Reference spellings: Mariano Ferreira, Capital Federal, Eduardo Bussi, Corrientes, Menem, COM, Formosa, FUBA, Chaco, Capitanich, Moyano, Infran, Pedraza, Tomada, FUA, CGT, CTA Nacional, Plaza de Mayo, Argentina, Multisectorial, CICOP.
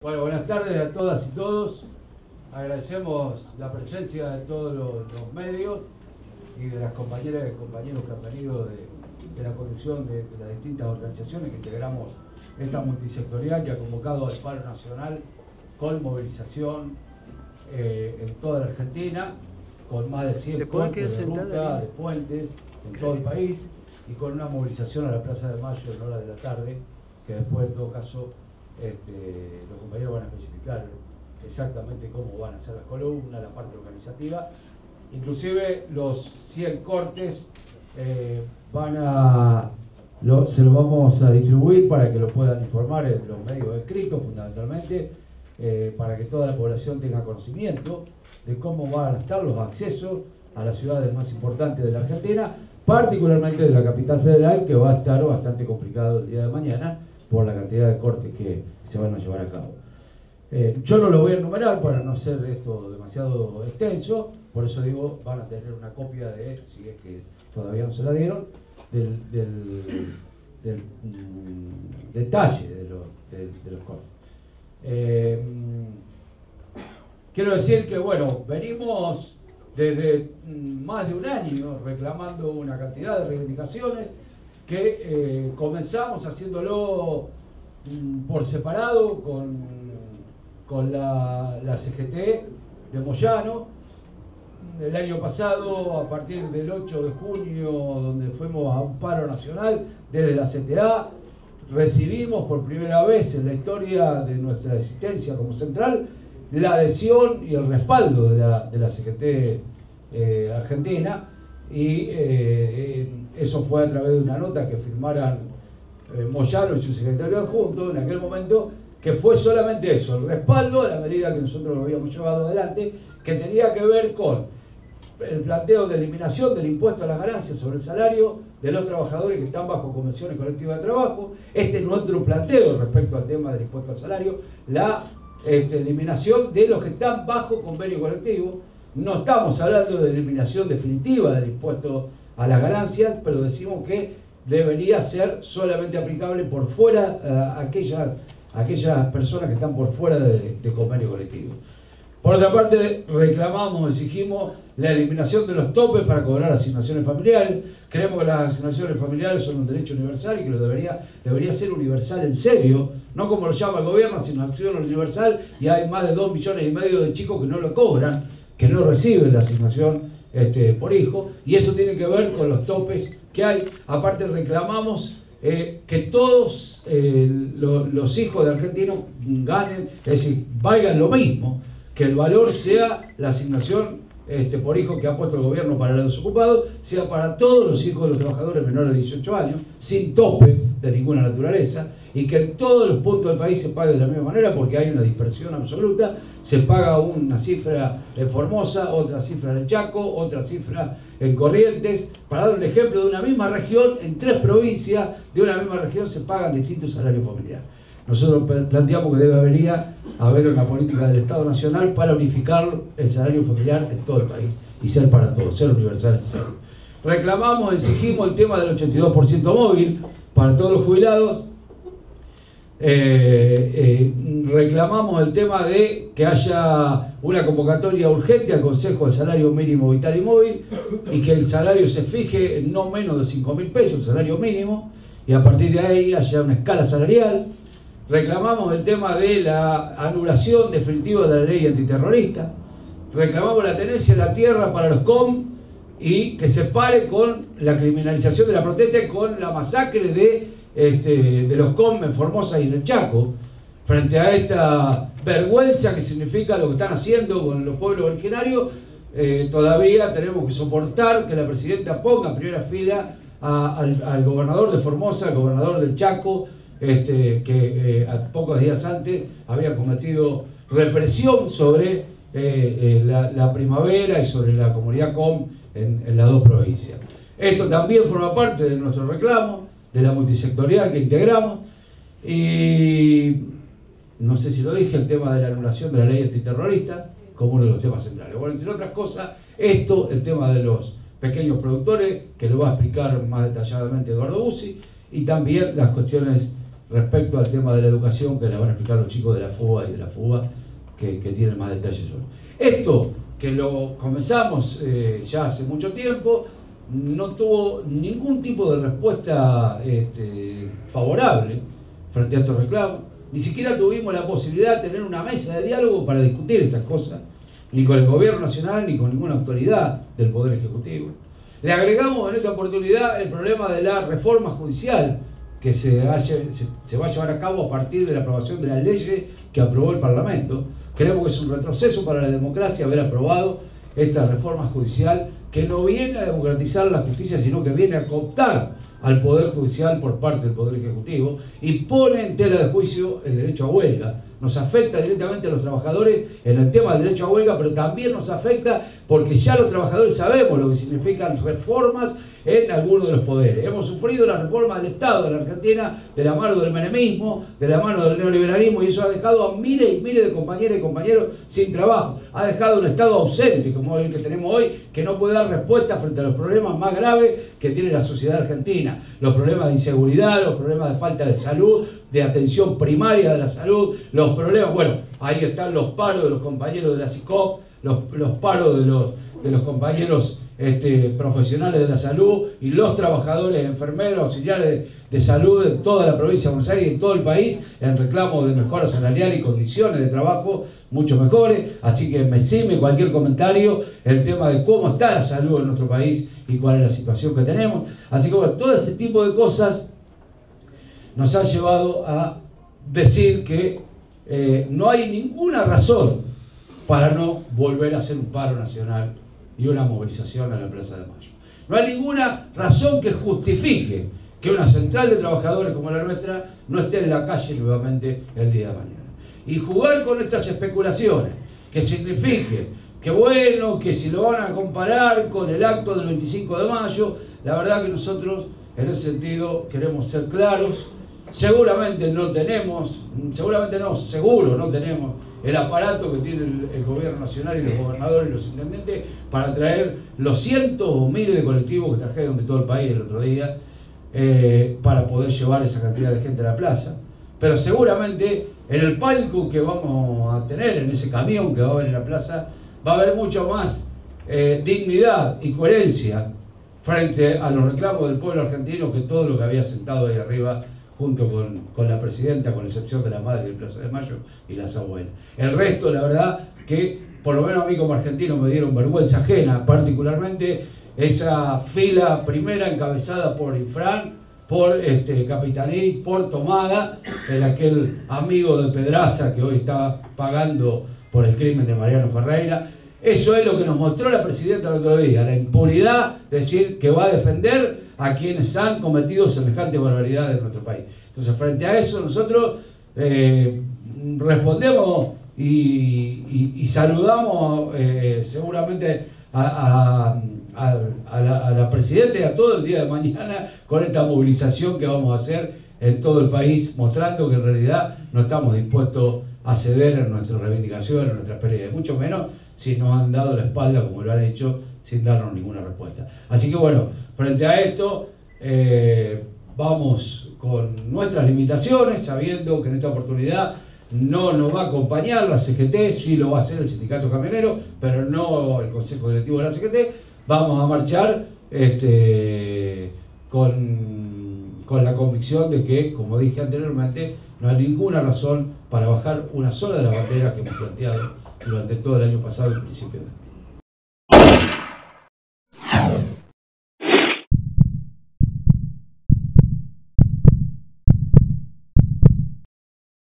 Bueno, buenas tardes a todas y todos. Agradecemos la presencia de todos los medios y de las compañeras y compañeros que han venido de la conducción de las distintas organizaciones que integramos esta multisectorial que ha convocado al paro nacional con movilización en toda la Argentina, con más de 100 cortes de ruta, de puentes en todo el país y con una movilización a la Plaza de Mayo en horas de la tarde, que después en todo caso los compañeros van a especificar exactamente cómo van a ser las columnas, la parte organizativa. Inclusive los 100 cortes se los vamos a distribuir para que lo puedan informar en los medios escritos fundamentalmente, para que toda la población tenga conocimiento de cómo van a estar los accesos a las ciudades más importantes de la Argentina, particularmente de la Capital Federal, que va a estar bastante complicado el día de mañana por la cantidad de cortes que se van a llevar a cabo. Yo no lo voy a enumerar para no hacer esto demasiado extenso, por eso digo, van a tener una copia de, si es que todavía no se la dieron, del detalle de los cortes. Quiero decir que, bueno, venimos desde más de un año reclamando una cantidad de reivindicaciones que comenzamos haciéndolo por separado con la CGT de Moyano. El año pasado, a partir del 8 de junio, donde fuimos a un paro nacional desde la CTA, recibimos por primera vez en la historia de nuestra existencia como central la adhesión y el respaldo de la CGT argentina, y eso fue a través de una nota que firmaran Moyano y su secretario adjunto en aquel momento, que fue solamente eso, el respaldo a la medida que nosotros lo habíamos llevado adelante, que tenía que ver con el planteo de eliminación del impuesto a las ganancias sobre el salario de los trabajadores que están bajo convenciones colectivas de trabajo. Este es nuestro planteo respecto al tema del impuesto al salario, la eliminación de los que están bajo convenio colectivo. No estamos hablando de eliminación definitiva del impuesto a las ganancias, pero decimos que debería ser solamente aplicable por fuera a aquellas personas que están por fuera de convenio colectivo. Por otra parte, reclamamos, exigimos la eliminación de los topes para cobrar asignaciones familiares. Creemos que las asignaciones familiares son un derecho universal y que lo debería ser universal en serio, no como lo llama el gobierno, asignación universal, y hay más de 2 millones y medio de chicos que no lo cobran, que no reciben la asignación por hijo, y eso tiene que ver con los topes que hay. Aparte, reclamamos que todos los hijos de argentinos ganen, es decir, valgan lo mismo, que el valor sea la asignación por hijo que ha puesto el gobierno para los desocupados, sea para todos los hijos de los trabajadores menores de 18 años, sin tope de ninguna naturaleza, y que en todos los puntos del país se pague de la misma manera, porque hay una dispersión absoluta. Se paga una cifra en Formosa, otra cifra en el Chaco, otra cifra en Corrientes. Para dar un ejemplo, de una misma región, en 3 provincias de una misma región se pagan distintos salarios familiares. Nosotros planteamos que debería haber una política del Estado Nacional para unificar el salario familiar en todo el país y ser para todos, ser universal en serio. Reclamamos, exigimos el tema del 82% móvil para todos los jubilados. Reclamamos el tema de que haya una convocatoria urgente al Consejo de Salario Mínimo Vital y Móvil, y que el salario se fije en no menos de 5.000 pesos, el salario mínimo, y a partir de ahí haya una escala salarial. Reclamamos el tema de la anulación definitiva de la ley antiterrorista. Reclamamos la tenencia de la tierra para los COM, y que se pare con la criminalización de la protesta y con la masacre de los COM en Formosa y en el Chaco, frente a esta vergüenza que significa lo que están haciendo con los pueblos originarios. Todavía tenemos que soportar que la presidenta ponga en primera fila al gobernador de Formosa, al gobernador del Chaco, que a pocos días antes había cometido represión sobre la primavera y sobre la comunidad COM en las 2 provincias. Esto también forma parte de nuestro reclamo, de la multisectorial que integramos, y no sé si lo dije, el tema de la anulación de la ley antiterrorista como uno de los temas centrales. Bueno, entre otras cosas, el tema de los pequeños productores, que lo va a explicar más detalladamente Eduardo Bussi, y también las cuestiones Respecto al tema de la educación, que les van a explicar los chicos de la FUA y de la FUBA, que tienen más detalles sobre esto, que lo comenzamos ya hace mucho tiempo, no tuvo ningún tipo de respuesta favorable frente a estos reclamos. Ni siquiera tuvimos la posibilidad de tener una mesa de diálogo para discutir estas cosas, ni con el gobierno nacional, ni con ninguna autoridad del Poder Ejecutivo. Le agregamos en esta oportunidad el problema de la reforma judicial que se va a llevar a cabo a partir de la aprobación de la ley que aprobó el Parlamento. Creemos que es un retroceso para la democracia haber aprobado esta reforma judicial, que no viene a democratizar la justicia, sino que viene a cooptar al Poder Judicial por parte del Poder Ejecutivo y pone en tela de juicio el derecho a huelga. Nos afecta directamente a los trabajadores en el tema del derecho a huelga, pero también nos afecta porque ya los trabajadores sabemos lo que significan reformas en alguno de los poderes. Hemos sufrido la reforma del Estado en la Argentina de la mano del menemismo, de la mano del neoliberalismo, y eso ha dejado a miles y miles de compañeras y compañeros sin trabajo. Ha dejado un Estado ausente, como el que tenemos hoy, que no puede dar respuesta frente a los problemas más graves que tiene la sociedad argentina. Los problemas de inseguridad, los problemas de falta de salud, de atención primaria de la salud, los problemas, bueno, ahí están los paros de los compañeros de la CICOP, los paros de los compañeros profesionales de la salud y los trabajadores, enfermeros, auxiliares de salud en toda la provincia de Buenos Aires y en todo el país, en reclamo de mejora salarial y condiciones de trabajo mucho mejores. Así que me exime cualquier comentario el tema de cómo está la salud en nuestro país y cuál es la situación que tenemos. Así que bueno, todo este tipo de cosas nos ha llevado a decir que no hay ninguna razón para no volver a hacer un paro nacional y una movilización en la Plaza de Mayo. No hay ninguna razón que justifique que una central de trabajadores como la nuestra no esté en la calle nuevamente el día de mañana. Y jugar con estas especulaciones, que signifique que bueno, que si lo van a comparar con el acto del 25 de mayo, la verdad que nosotros en ese sentido queremos ser claros. Seguro no tenemos el aparato que tiene el gobierno nacional y los gobernadores y los intendentes para traer los cientos o miles de colectivos que trajeron de todo el país el otro día para poder llevar esa cantidad de gente a la plaza. Pero seguramente en el palco que vamos a tener, en ese camión que va a haber en la plaza, va a haber mucho más dignidad y coherencia frente a los reclamos del pueblo argentino que todo lo que había sentado ahí arriba junto con la presidenta, con excepción de la madre de Plaza de Mayo y las abuelas. El resto, la verdad, que por lo menos a mí como argentino me dieron vergüenza ajena, particularmente esa fila primera encabezada por Infran, por Capitanich, por Tomada, el aquel amigo de Pedraza que hoy está pagando por el crimen de Mariano Ferreira. Eso es lo que nos mostró la presidenta el otro día, la impunidad, decir que va a defender a quienes han cometido semejante barbaridad en nuestro país. Entonces, frente a eso, nosotros respondemos y saludamos seguramente a la presidenta y a todo el día de mañana con esta movilización que vamos a hacer en todo el país, mostrando que en realidad no estamos dispuestos a ceder en nuestras reivindicaciones, en nuestras peleas, mucho menos si nos han dado la espalda como lo han hecho sin darnos ninguna respuesta. Así que bueno, frente a esto vamos con nuestras limitaciones, sabiendo que en esta oportunidad no nos va a acompañar la CGT, sí lo va a hacer el sindicato camionero, pero no el Consejo Directivo de la CGT. Vamos a marchar con la convicción de que, como dije anteriormente, no hay ninguna razón para bajar una sola de las banderas que hemos planteado durante todo el año pasado y principio de este.